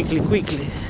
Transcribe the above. quickly.